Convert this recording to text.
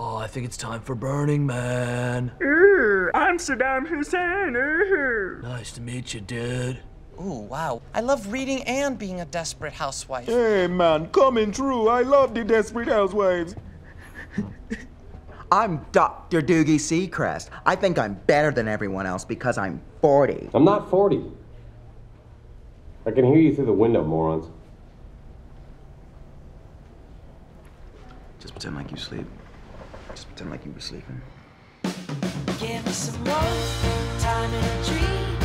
Oh, I think it's time for Burning Man. Ooh, I'm Saddam Hussein. Ooh. Nice to meet you, dude. Ooh, wow. I love reading and being a desperate housewife. Hey, man, coming true. I love the desperate housewives. I'm Dr. Doogie Seacrest. I think I'm better than everyone else because I'm 40. I'm not 40. I can hear you through the window, morons. Just pretend like you sleep. Just pretend like you were sleeping. Give me some more time and a dream.